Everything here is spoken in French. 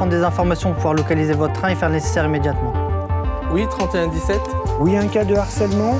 prendre des informations pour pouvoir localiser votre train et faire le nécessaire immédiatement. Oui, 3117. Oui, un cas de harcèlement.